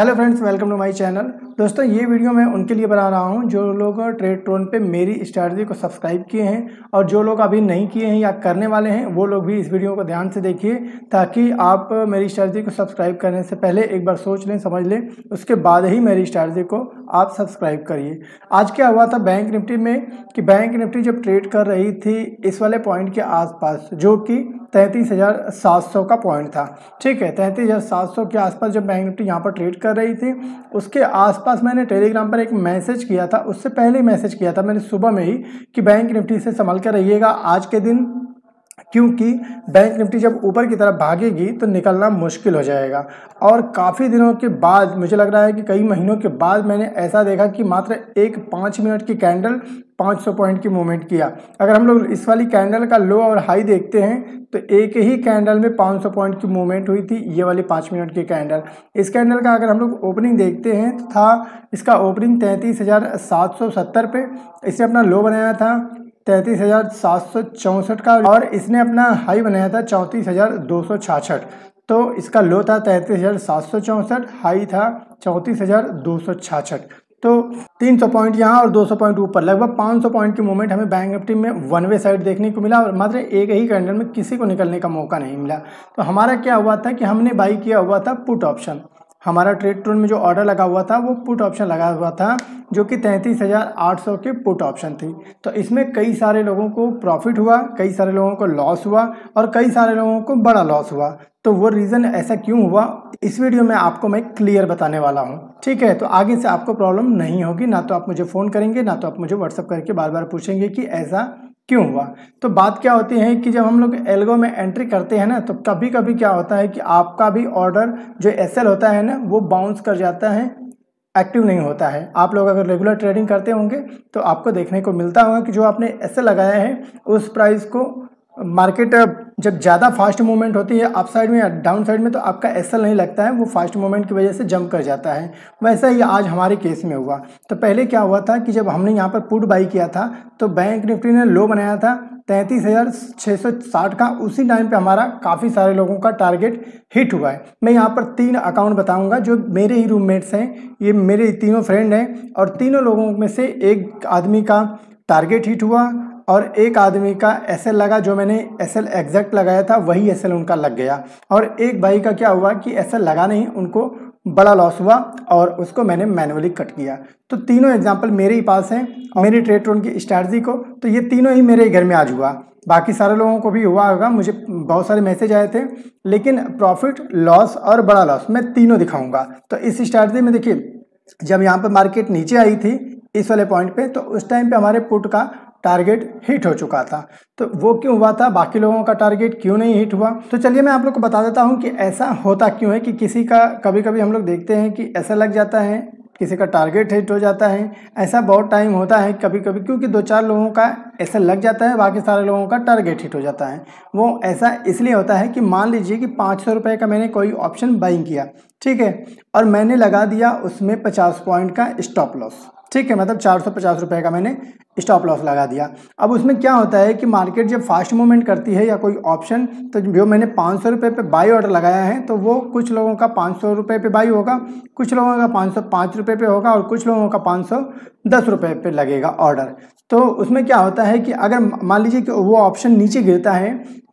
Hello friends, welcome to my channel. दोस्तों, ये video मैं उनके लिए बना रहा हूँ जो लोग ट्रेडट्रॉन पे मेरी स्ट्रैटेजी को सब्सक्राइब किए हैं, और जो लोग अभी नहीं किए हैं या करने वाले हैं वो लोग भी इस वीडियो को ध्यान से देखिए, ताकि आप मेरी स्ट्रैटेजी को सब्सक्राइब करने से पहले एक बार सोच लें, समझ लें, उसके बाद ही मेरी स्ट्रैटेजी को आप सब्सक्राइब करिए। आज क्या हुआ था बैंक निफ्टी में कि बैंक निफ्टी जब ट्रेड कर रही थी इस वाले पॉइंट के आसपास, जो कि 33,700 का पॉइंट था, ठीक है, 33,700 के आसपास जब बैंक निफ्टी यहाँ पर ट्रेड कर रही थी, उसके आसपास मैंने टेलीग्राम पर एक मैसेज किया था, उससे पहले मैसेज किया था मैंने सुबह में ही कि बैंक निफ्टी से संभल कर रहिएगा आज के दिन, क्योंकि बैंक निफ्टी जब ऊपर की तरफ भागेगी तो निकलना मुश्किल हो जाएगा। और काफ़ी दिनों के बाद, मुझे लग रहा है कि कई महीनों के बाद, मैंने ऐसा देखा कि मात्र एक 5 मिनट की कैंडल 500 पॉइंट की मूवमेंट किया। अगर हम लोग इस वाली कैंडल का लो और हाई देखते हैं तो एक ही कैंडल में 500 पॉइंट की मूवमेंट हुई थी, ये वाली 5 मिनट की कैंडल। इस कैंडल का अगर हम लोग ओपनिंग देखते हैं तो था, इसका ओपनिंग 33,770 पे, इसने अपना लो बनाया था 33,764 का, और इसने अपना हाई बनाया था 34,266। तो इसका लो था 33,764, हाई था 34,266। तो 300 पॉइंट यहाँ और 200 पॉइंट ऊपर, लगभग 500 पॉइंट की मूवमेंट हमें बैंक निफ्टी में वन वे साइड देखने को मिला, और मात्र एक ही कैंडल में किसी को निकलने का मौका नहीं मिला। तो हमारा क्या हुआ था कि हमने बाई किया हुआ था पुट ऑप्शन, हमारा ट्रेडट्रॉन में जो ऑर्डर लगा हुआ था वो पुट ऑप्शन लगा हुआ था, जो कि 33,800 के पुट ऑप्शन थी। तो इसमें कई सारे लोगों को प्रॉफिट हुआ, कई सारे लोगों को लॉस हुआ, और कई सारे लोगों को बड़ा लॉस हुआ। तो वो रीज़न ऐसा क्यों हुआ इस वीडियो में आपको मैं क्लियर बताने वाला हूँ, ठीक है। तो आगे से आपको प्रॉब्लम नहीं होगी, ना तो आप मुझे फ़ोन करेंगे, ना तो आप मुझे व्हाट्सअप करके बार बार पूछेंगे कि ऐसा क्यों हुआ। तो बात क्या होती है कि जब हम लोग एल्गो में एंट्री करते हैं ना, तो कभी कभी क्या होता है कि आपका भी ऑर्डर जो एसएल होता है ना, वो बाउंस कर जाता है, एक्टिव नहीं होता है। आप लोग अगर रेगुलर ट्रेडिंग करते होंगे तो आपको देखने को मिलता होगा कि जो आपने एसएल लगाया है उस प्राइस को, मार्केट जब ज़्यादा फास्ट मूवमेंट होती है अप साइड में या डाउन साइड में, तो आपका एसएल नहीं लगता है, वो फास्ट मूवमेंट की वजह से जंप कर जाता है। वैसा ही आज हमारे केस में हुआ। तो पहले क्या हुआ था कि जब हमने यहाँ पर पुट बाई किया था तो बैंक निफ्टी ने लो बनाया था 33,660 का, उसी टाइम पे हमारा काफ़ी सारे लोगों का टारगेट हिट हुआ है। मैं यहाँ पर 3 अकाउंट बताऊँगा जो मेरे ही रूममेट्स हैं, ये मेरे 3 फ्रेंड हैं, और तीनों लोगों में से एक आदमी का टारगेट हिट हुआ और एक आदमी का एसएल लगा, जो मैंने एसएल एग्जैक्ट लगाया था वही एसएल उनका लग गया, और एक भाई का क्या हुआ कि एसएल लगा नहीं, उनको बड़ा लॉस हुआ और उसको मैंने मैनुअली कट किया। तो तीनों एग्जांपल मेरे ही पास हैं मेरी ट्रेडट्रॉन की स्ट्रैटेजी को, तो ये तीनों ही मेरे घर में आज हुआ। बाकी सारे लोगों को भी हुआ होगा, मुझे बहुत सारे मैसेज आए थे, लेकिन प्रॉफिट, लॉस और बड़ा लॉस मैं तीनों दिखाऊँगा। तो इस स्ट्रैटेजी में देखिए, जब यहाँ पर मार्केट नीचे आई थी इस वाले पॉइंट पर, तो उस टाइम पर हमारे पुट का टारगेट हिट हो चुका था। तो वो क्यों हुआ था, बाकी लोगों का टारगेट क्यों नहीं हिट हुआ, तो चलिए मैं आप लोग को बता देता हूं कि ऐसा होता क्यों है कि किसी का, कभी कभी हम लोग देखते हैं कि ऐसा लग जाता है, किसी का टारगेट हिट हो जाता है। ऐसा बहुत टाइम होता है कभी कभी, क्योंकि 2-4 लोगों का ऐसा लग जाता है, बाकी सारे लोगों का टारगेट हिट हो जाता है। वो ऐसा इसलिए होता है कि मान लीजिए कि 500 रुपये का मैंने कोई ऑप्शन बाइंग किया, ठीक है, और मैंने लगा दिया उसमें 50 पॉइंट का स्टॉप लॉस, ठीक है, मतलब 450 रुपये का मैंने स्टॉप लॉस लगा दिया। अब उसमें क्या होता है कि मार्केट जब फास्ट मूवमेंट करती है या कोई ऑप्शन, तो जो मैंने 500 रुपये पे बाई ऑर्डर लगाया है, तो वो कुछ लोगों का 500 रुपये पे बाई होगा, कुछ लोगों का 505 रुपये पे होगा, और कुछ लोगों का 510 रुपये पे लगेगा ऑर्डर। तो उसमें क्या होता है कि अगर मान लीजिए कि वो ऑप्शन नीचे गिरता है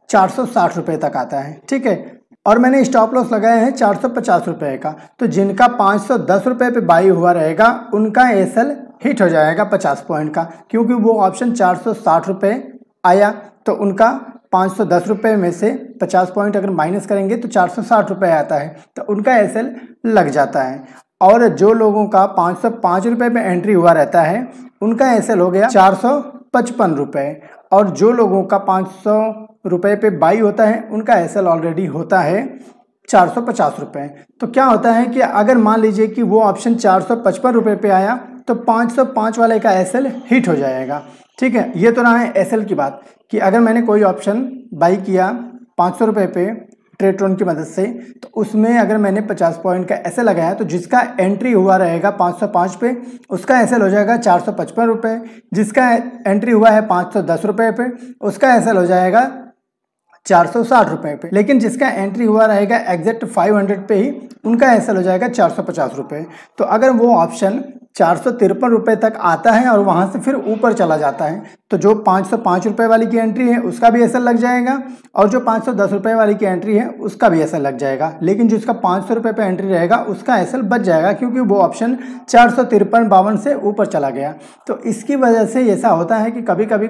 460 रुपये तक आता है, ठीक है, और मैंने स्टॉप लॉस लगाया है 450 रुपये का, तो जिनका 510 रुपये पे बाई हुआ रहेगा उनका एसएल हिट हो जाएगा 50 पॉइंट का, क्योंकि वो ऑप्शन 460 रुपये आया, तो उनका 510 रुपये में से 50 पॉइंट अगर माइनस करेंगे तो 460 रुपये आता है, तो उनका एसएल लग जाता है। और जो लोगों का 505 रुपये में एंट्री हुआ रहता है उनका एसएल हो गया 455 रुपये, और जो लोगों का 500 रुपये पे बाई होता है उनका एसएल ऑलरेडी होता है 450 रुपये। तो क्या होता है कि अगर मान लीजिए कि वो ऑप्शन 455 रुपये पे आया तो 505 वाले का एसएल हिट हो जाएगा, ठीक है। ये तो रहा है एसएल की बात कि अगर मैंने कोई ऑप्शन बाई किया 500 रुपये पे ट्रेडट्रॉन की मदद से, तो उसमें अगर मैंने 50 पॉइंट का एसएल लगाया, तो जिसका एंट्री हुआ रहेगा 505 पे उसका एसएल हो जाएगा 455 रुपये, जिसका एंट्री हुआ है 510 रुपये पे उसका एसएल हो जाएगा 460 रुपए पे, लेकिन जिसका एंट्री हुआ रहेगा एग्जैक्ट 500 पे ही उनका एसएल हो जाएगा 450 रुपये। तो अगर वो ऑप्शन 453 रुपये तक आता है और वहाँ से फिर ऊपर चला जाता है तो जो 505 रुपये वाली की एंट्री है उसका भी एसएल लग जाएगा और जो 510 रुपये वाली की एंट्री है उसका भी एसएल लग जाएगा, लेकिन जिसका 500 रुपये पर एंट्री रहेगा उसका एसएल बच जाएगा क्योंकि वो ऑप्शन 453-52 से ऊपर चला गया। तो इसकी वजह से ऐसा होता है कि कभी कभी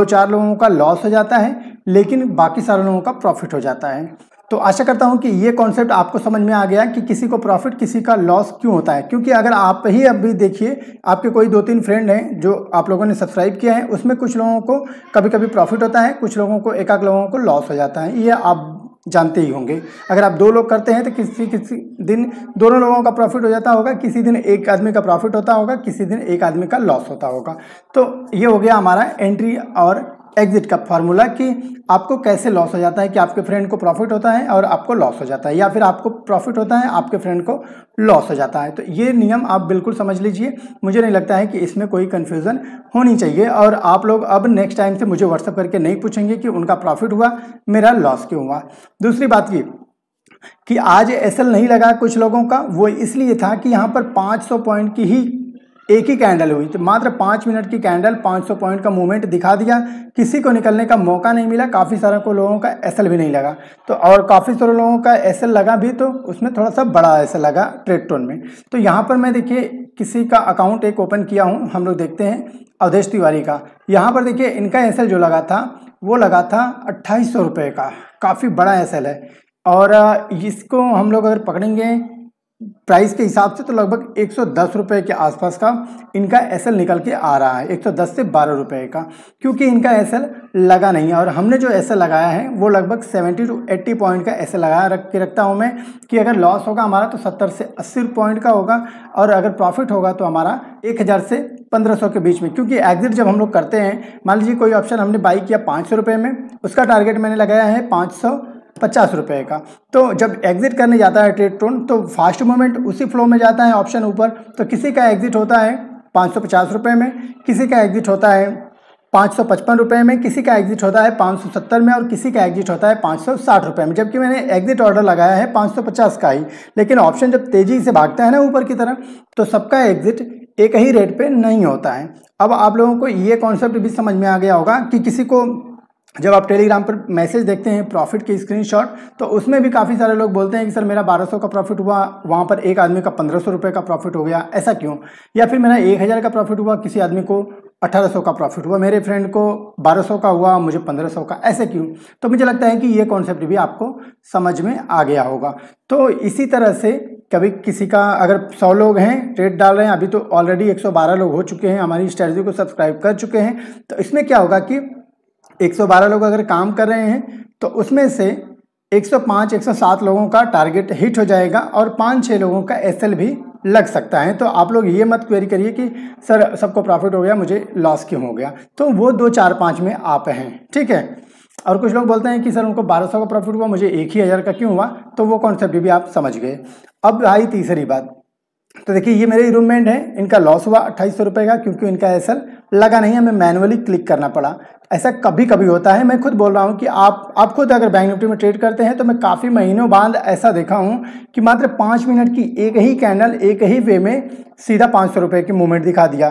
2-4 लोगों का लॉस हो जाता है लेकिन बाकी सारे लोगों का प्रॉफिट हो जाता है। तो आशा करता हूं कि ये कॉन्सेप्ट आपको समझ में आ गया कि किसी को प्रॉफिट किसी का लॉस क्यों होता है, क्योंकि अगर आप ही अभी देखिए आपके कोई 2-3 फ्रेंड हैं जो आप लोगों ने सब्सक्राइब किया है उसमें कुछ लोगों को कभी कभी प्रॉफिट होता है, कुछ लोगों को एक-एक लोगों को लॉस हो जाता है, ये आप जानते ही होंगे। अगर आप 2 लोग करते हैं तो किसी दिन दोनों लोगों का प्रॉफिट हो जाता होगा, किसी दिन एक आदमी का प्रॉफिट होता होगा, किसी दिन एक आदमी का लॉस होता होगा। तो ये हो गया हमारा एंट्री और एग्जिट का फार्मूला कि आपको कैसे लॉस हो जाता है, कि आपके फ्रेंड को प्रॉफिट होता है और आपको लॉस हो जाता है या फिर आपको प्रॉफिट होता है आपके फ्रेंड को लॉस हो जाता है। तो ये नियम आप बिल्कुल समझ लीजिए, मुझे नहीं लगता है कि इसमें कोई कन्फ्यूज़न होनी चाहिए। और आप लोग अब नेक्स्ट टाइम से मुझे व्हाट्सएप करके नहीं पूछेंगे कि उनका प्रॉफिट हुआ मेरा लॉस क्यों हुआ। दूसरी बात ये कि आज एसएल नहीं लगा कुछ लोगों का, वो इसलिए था कि यहाँ पर 500 पॉइंट की ही एक ही कैंडल हुई, तो मात्र 5 मिनट की कैंडल 500 पॉइंट का मूवमेंट दिखा दिया, किसी को निकलने का मौका नहीं मिला, काफ़ी सारे को लोगों का एसएल भी नहीं लगा। तो और काफ़ी सारे लोगों का एसएल लगा भी तो उसमें थोड़ा सा बड़ा एसएल लगा ट्रेडट्रॉन में। तो यहाँ पर मैं देखिए किसी का अकाउंट एक ओपन किया हूँ, हम लोग देखते हैं अवधेश तिवारी का। यहाँ पर देखिए इनका एसएल जो लगा था वो लगा था 2800 रुपये का, काफ़ी बड़ा एसएल है। और इसको हम लोग अगर पकड़ेंगे प्राइस के हिसाब से तो लगभग 110 रुपये के आसपास का इनका एसएल निकल के आ रहा है, 110 से 12 रुपये का, क्योंकि इनका एसएल लगा नहीं है। और हमने जो एसएल लगाया है वो लगभग 70-80 पॉइंट का एसएल लगाया रखता हूँ मैं कि अगर लॉस होगा हमारा तो 70 से 80 पॉइंट का होगा और अगर प्रॉफिट होगा तो हमारा 1000 से 1500 के बीच में, क्योंकि एग्जिट जब हम लोग करते हैं, मान लीजिए कोई ऑप्शन हमने बाई किया 500 रुपये में, उसका टारगेट मैंने लगाया है 550 रुपये का। तो जब एग्जिट करने जाता है ट्रेडट्रॉन तो फास्ट मूवमेंट उसी फ्लो में जाता है ऑप्शन ऊपर, तो किसी का एग्जिट होता है 550 रुपये में, किसी का एग्जिट होता है 555 रुपये में, किसी का एग्जिट होता है 570 में और किसी का एग्जिट होता है 560 रुपये में, जबकि मैंने एग्जिट ऑर्डर लगाया है 550 का ही। लेकिन ऑप्शन जब तेज़ी से भागता है ना ऊपर की तरफ तो सबका एग्जिट एक ही रेट पर नहीं होता है। अब आप लोगों को ये कॉन्सेप्ट भी समझ में आ गया होगा कि किसी को जब आप टेलीग्राम पर मैसेज देखते हैं प्रॉफिट के स्क्रीनशॉट तो उसमें भी काफ़ी सारे लोग बोलते हैं कि सर मेरा 1200 का प्रॉफिट हुआ, वहाँ पर एक आदमी का 1500 रुपये का प्रॉफिट हो गया, ऐसा क्यों? या फिर मेरा 1000 का प्रॉफिट हुआ, किसी आदमी को 1800 का प्रॉफिट हुआ, मेरे फ्रेंड को 1200 का हुआ, मुझे 1500 का, ऐसे क्यों? तो मुझे लगता है कि ये कॉन्सेप्ट भी आपको समझ में आ गया होगा। तो इसी तरह से कभी किसी का अगर 100 लोग हैं ट्रेड डाल रहे हैं, अभी तो ऑलरेडी 112 लोग हो चुके हैं हमारी स्ट्रेटजी को सब्सक्राइब कर चुके हैं, तो इसमें क्या होगा कि 112 लोग अगर काम कर रहे हैं तो उसमें से 105, 107 लोगों का टारगेट हिट हो जाएगा और 5-6 लोगों का एसएल भी लग सकता है। तो आप लोग ये मत क्वेरी करिए कि सर सबको प्रॉफिट हो गया मुझे लॉस क्यों हो गया, तो वो 2, 4, 5 में आप हैं, ठीक है। और कुछ लोग बोलते हैं कि सर उनको 1200 का प्रॉफिट हुआ मुझे 1000 का क्यों हुआ, तो वो कॉन्सेप्ट भी आप समझ गए। अब आई तीसरी बात, तो देखिए ये मेरे रूममेट हैं, इनका लॉस हुआ 2800 रुपये का क्योंकि इनका एसएल लगा नहीं, हमें मैनुअली क्लिक करना पड़ा। ऐसा कभी कभी होता है, मैं खुद बोल रहा हूँ कि आप खुद अगर बैंक निफ्टी में ट्रेड करते हैं तो मैं काफ़ी महीनों बाद ऐसा देखा हूँ कि मात्र 5 मिनट की एक ही कैंडल एक ही वे में सीधा 500 रुपये की मूवमेंट दिखा दिया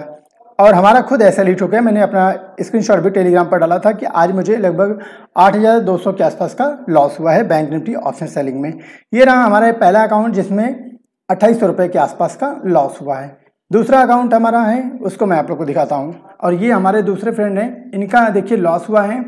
और हमारा खुद एसएल हिट हो गया। मैंने अपना स्क्रीनशॉट भी टेलीग्राम पर डाला था कि आज मुझे लगभग 8200 के आसपास का लॉस हुआ है बैंक निफ्टी ऑप्शन सेलिंग में। ये रहा हमारा पहला अकाउंट जिसमें 2800 रुपये के आसपास का लॉस हुआ है। दूसरा अकाउंट हमारा है, उसको मैं आप लोग को दिखाता हूँ, और ये हमारे दूसरे फ्रेंड हैं, इनका देखिए लॉस हुआ है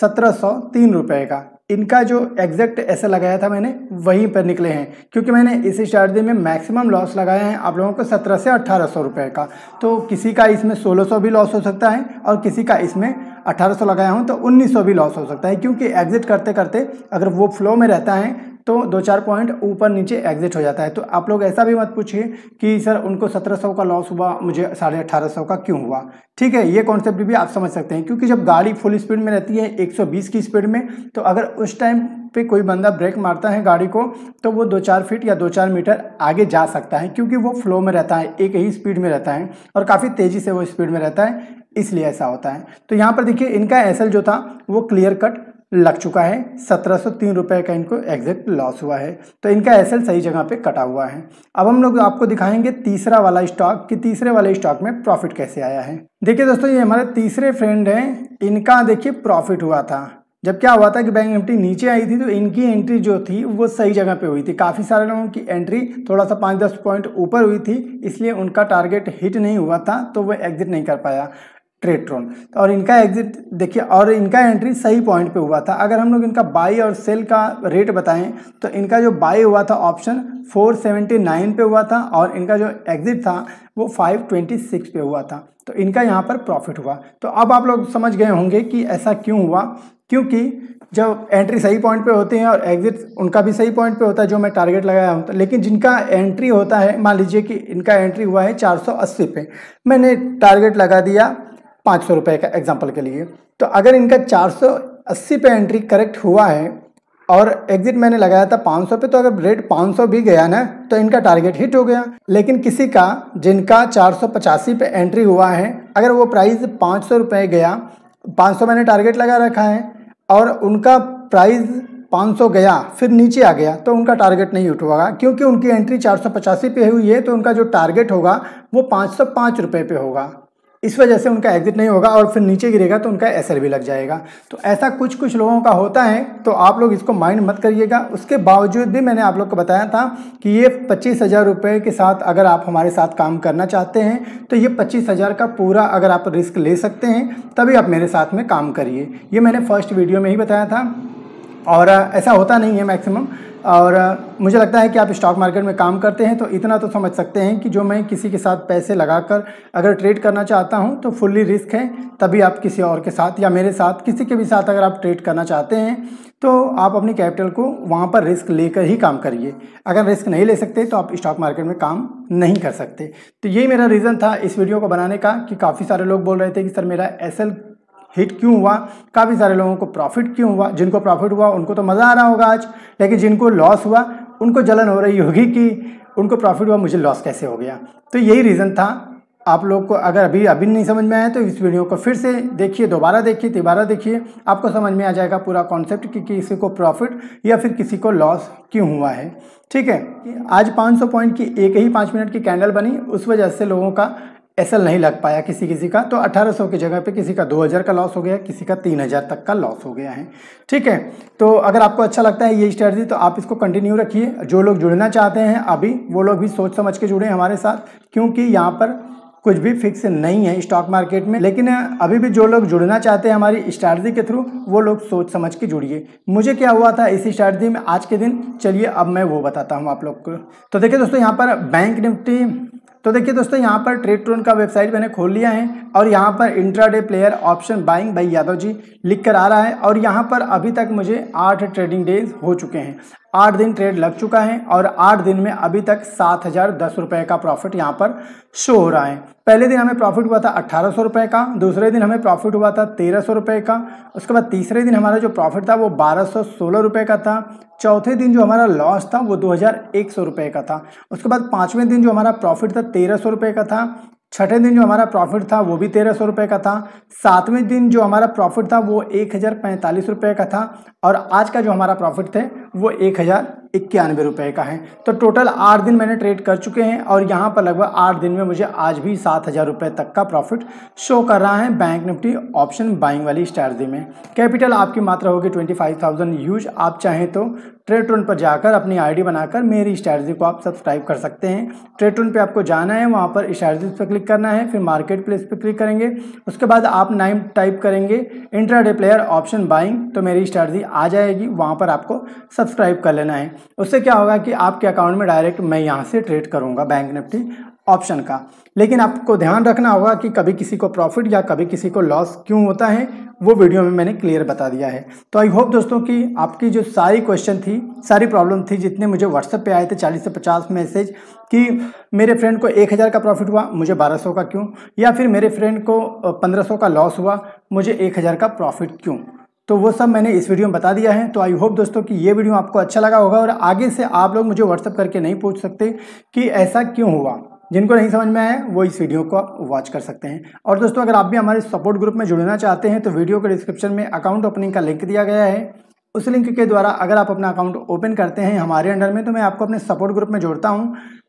1703 रुपये का। इनका जो एग्जैक्ट ऐसा लगाया था मैंने वहीं पर निकले हैं, क्योंकि मैंने इस स्ट्रैटेजी में मैक्सिमम लॉस लगाया है आप लोगों को 1700 से 1800 रुपये का। तो किसी का इसमें 1600 भी लॉस हो सकता है और किसी का इसमें 1800 लगाया हूँ तो 1900 भी लॉस हो सकता है, क्योंकि एग्जिट करते करते अगर वो फ्लो में रहता है तो 2-4 पॉइंट ऊपर नीचे एग्जिट हो जाता है। तो आप लोग ऐसा भी मत पूछिए कि सर उनको 1700 का लॉस हुआ मुझे 1850 का क्यों हुआ, ठीक है। ये कॉन्सेप्ट भी आप समझ सकते हैं, क्योंकि जब गाड़ी फुल स्पीड में रहती है 120 की स्पीड में, तो अगर उस टाइम पे कोई बंदा ब्रेक मारता है गाड़ी को तो वो 2-4 फीट या 2-4 मीटर आगे जा सकता है, क्योंकि वो फ्लो में रहता है, एक ही स्पीड में रहता है और काफ़ी तेज़ी से वो स्पीड में रहता है, इसलिए ऐसा होता है। तो यहाँ पर देखिए इनका एसएल जो था वो क्लियर कट लग चुका है। 1703 रुपये का इनको एग्जैक्ट लॉस हुआ है, तो इनका एसएल सही जगह पे कटा हुआ है। अब हम लोग आपको दिखाएंगे तीसरा वाला स्टॉक कि तीसरे वाले स्टॉक में प्रॉफिट कैसे आया है। देखिए दोस्तों, ये हमारे तीसरे फ्रेंड हैं, इनका देखिए प्रॉफिट हुआ था। जब क्या हुआ था कि बैंक निफ्टी नीचे आई थी तो इनकी एंट्री जो थी वो सही जगह पे हुई थी। काफ़ी सारे लोगों की एंट्री थोड़ा सा 5-10 पॉइंट ऊपर हुई थी, इसलिए उनका टारगेट हिट नहीं हुआ था तो वो एग्जिट नहीं कर पाया ट्रेडट्रॉन। और इनका एग्जिट देखिए, और इनका एंट्री सही पॉइंट पे हुआ था। अगर हम लोग इनका बाई और सेल का रेट बताएं तो इनका जो बाई हुआ था ऑप्शन 479 पे हुआ था और इनका जो एग्जिट था वो 526 पे हुआ था, तो इनका यहाँ पर प्रॉफिट हुआ। तो अब आप लोग समझ गए होंगे कि ऐसा क्यों हुआ, क्योंकि जब एंट्री सही पॉइंट पे होते हैं और एग्जिट उनका भी सही पॉइंट पे होता है जो मैं टारगेट लगाया हूँ। तो लेकिन जिनका एंट्री होता है, मान लीजिए कि इनका एंट्री हुआ है 480 पे, मैंने टारगेट लगा दिया 500 रुपये का एग्जांपल के लिए। तो अगर इनका 480 पे एंट्री करेक्ट हुआ है और एग्जिट मैंने लगाया था 500 पे, तो अगर रेट 500 भी गया ना तो इनका टारगेट हिट हो गया। लेकिन किसी का जिनका 485 पे एंट्री हुआ है, अगर वो प्राइस 500 रुपये गया, 500 मैंने टारगेट लगा रखा है और उनका प्राइस 500 गया फिर नीचे आ गया, तो उनका टारगेट नहीं हिट होगा क्योंकि उनकी एंट्री 485 पे हुई है, तो उनका जो टारगेट होगा वो 505 रुपये पे होगा। इस वजह से उनका एग्जिट नहीं होगा और फिर नीचे गिरेगा तो उनका एसएल भी लग जाएगा। तो ऐसा कुछ कुछ लोगों का होता है, तो आप लोग इसको माइंड मत करिएगा। उसके बावजूद भी मैंने आप लोग को बताया था कि ये 25,000 रुपये के साथ अगर आप हमारे साथ काम करना चाहते हैं तो ये 25,000 का पूरा अगर आप रिस्क ले सकते हैं तभी आप मेरे साथ में काम करिए। ये मैंने फर्स्ट वीडियो में ही बताया था और ऐसा होता नहीं है मैक्सिमम। और मुझे लगता है कि आप स्टॉक मार्केट में काम करते हैं तो इतना तो समझ सकते हैं कि जो मैं किसी के साथ पैसे लगाकर अगर ट्रेड करना चाहता हूं तो फुल्ली रिस्क है, तभी आप किसी और के साथ या मेरे साथ किसी के भी साथ अगर आप ट्रेड करना चाहते हैं तो आप अपनी कैपिटल को वहां पर रिस्क लेकर ही काम करिए। अगर रिस्क नहीं ले सकते तो आप स्टॉक मार्केट में काम नहीं कर सकते। तो यही मेरा रीज़न था इस वीडियो को बनाने का कि काफ़ी सारे लोग बोल रहे थे कि सर मेरा एसएल हिट क्यों हुआ, काफ़ी सारे लोगों को प्रॉफिट क्यों हुआ। जिनको प्रॉफिट हुआ उनको तो मज़ा आ रहा होगा आज, लेकिन जिनको लॉस हुआ उनको जलन हो रही होगी कि उनको प्रॉफिट हुआ मुझे लॉस कैसे हो गया। तो यही रीज़न था। आप लोग को अगर अभी नहीं समझ में आया तो इस वीडियो को फिर से देखिए, दोबारा देखिए, तिबारा देखिए, आपको समझ में आ जाएगा पूरा कॉन्सेप्ट कि किसी को प्रॉफिट या फिर किसी को लॉस क्यों हुआ है। ठीक है, आज 500 पॉइंट की एक ही 5 मिनट की कैंडल बनी, उस वजह से लोगों का एसएल नहीं लग पाया किसी का, तो 1800 की जगह पे किसी का 2000 का लॉस हो गया, किसी का 3000 तक का लॉस हो गया है। ठीक है, तो अगर आपको अच्छा लगता है ये स्ट्रेटजी तो आप इसको कंटिन्यू रखिए। जो लोग जुड़ना चाहते हैं अभी, वो लोग भी सोच समझ के जुड़े हमारे साथ, क्योंकि यहाँ पर कुछ भी फिक्स नहीं है स्टॉक मार्केट में। लेकिन अभी भी जो लोग जुड़ना चाहते हैं हमारी स्ट्रैटेजी के थ्रू, वो लोग सोच समझ के जुड़िए। मुझे क्या हुआ था इसी स्ट्रैटेजी में आज के दिन, चलिए अब मैं वो बताता हूँ आप लोग को। तो देखिए दोस्तों, यहाँ पर बैंक निफ्टी, तो देखिए दोस्तों यहाँ पर ट्रेडट्रॉन का वेबसाइट मैंने खोल लिया है और यहाँ पर intraday player option buying by Yadav ji लिख कर आ रहा है। और यहाँ पर अभी तक मुझे 8 ट्रेडिंग डेज हो चुके हैं, 8 दिन ट्रेड लग चुका है और 8 दिन में अभी तक 7,010 रुपये का प्रॉफिट यहाँ पर शो हो रहा है। पहले दिन हमें प्रॉफिट हुआ था 1,800 रुपये का, दूसरे दिन हमें प्रॉफिट हुआ था 1,300 रुपये का, उसके बाद तीसरे दिन हमारा जो प्रॉफिट था वो 1,216 रुपये का था, चौथे दिन जो हमारा लॉस था वो 2,100 रुपये का था, उसके बाद पाँचवें दिन जो हमारा प्रॉफिट था 1,300 रुपये का था, छठे दिन जो हमारा प्रॉफिट था वो भी 1,300 रुपये का था, सातवें दिन जो हमारा प्रॉफिट था वो 1,045 रुपये का था और आज का जो हमारा प्रॉफिट थे वो 1,091 रुपये का है। तो टोटल 8 दिन मैंने ट्रेड कर चुके हैं और यहाँ पर लगभग 8 दिन में मुझे आज भी 7,000 रुपये तक का प्रॉफिट शो कर रहा है बैंक निफ्टी ऑप्शन बाइंग वाली स्ट्रैटेजी में। कैपिटल आपकी मात्रा होगी 25,000 यूज। आप चाहें तो ट्रेडट्रॉन पर जाकर अपनी आईडी बनाकर मेरी स्ट्रैटेजी को आप सब्सक्राइब कर सकते हैं। ट्रेडट्रॉन पर आपको जाना है, वहाँ पर स्ट्रैटेजीज पर क्लिक करना है, फिर मार्केट प्लेस पर क्लिक करेंगे, उसके बाद आप नाम टाइप करेंगे इंट्राडे प्लेयर ऑप्शन बाइंग, तो मेरी स्ट्रैटेजी आ जाएगी। वहाँ पर आपको सब्सक्राइब कर लेना है। उससे क्या होगा कि आपके अकाउंट में डायरेक्ट मैं यहाँ से ट्रेड करूँगा बैंक निफ्टी ऑप्शन का। लेकिन आपको ध्यान रखना होगा कि कभी किसी को प्रॉफिट या कभी किसी को लॉस क्यों होता है, वो वीडियो में मैंने क्लियर बता दिया है। तो आई होप दोस्तों कि आपकी जो सारी क्वेश्चन थी, सारी प्रॉब्लम थी, जितने मुझे व्हाट्सएप पे आए थे 40 से 50 मैसेज कि मेरे फ्रेंड को 1,000 का प्रॉफिट हुआ मुझे 1,200 का क्यों, या फिर मेरे फ्रेंड को 1,500 का लॉस हुआ मुझे 1,000 का प्रॉफिट क्यों, तो वो सब मैंने इस वीडियो में बता दिया है। तो आई होप दोस्तों कि ये वीडियो आपको अच्छा लगा होगा और आगे से आप लोग मुझे व्हाट्सएप करके नहीं पूछ सकते कि ऐसा क्यों हुआ, जिनको नहीं समझ में आए वो इस वीडियो को आप वॉच कर सकते हैं। और दोस्तों अगर आप भी हमारे सपोर्ट ग्रुप में जुड़ना चाहते हैं तो वीडियो के डिस्क्रिप्शन में अकाउंट ओपनिंग का लिंक दिया गया है। उस लिंक के द्वारा अगर आप अपना अकाउंट ओपन करते हैं हमारे अंडर में तो मैं आपको अपने सपोर्ट ग्रुप में जोड़ता हूं,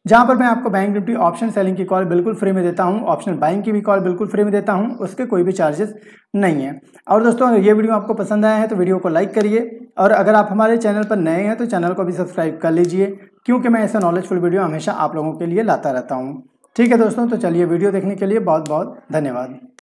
जहां पर मैं आपको बैंक निफ्टी ऑप्शन सेलिंग की कॉल बिल्कुल फ्री में देता हूं, ऑप्शन बाइंग की भी कॉल बिल्कुल फ्री में देता हूं, उसके कोई भी चार्जेस नहीं है। और दोस्तों अगर ये वीडियो आपको पसंद आया है तो वीडियो को लाइक करिए और अगर आप हमारे चैनल पर नए हैं तो चैनल को भी सब्सक्राइब कर लीजिए, क्योंकि मैं ऐसा नॉलेजफुल वीडियो हमेशा आप लोगों के लिए लाता रहता हूँ। ठीक है दोस्तों, तो चलिए वीडियो देखने के लिए बहुत बहुत धन्यवाद।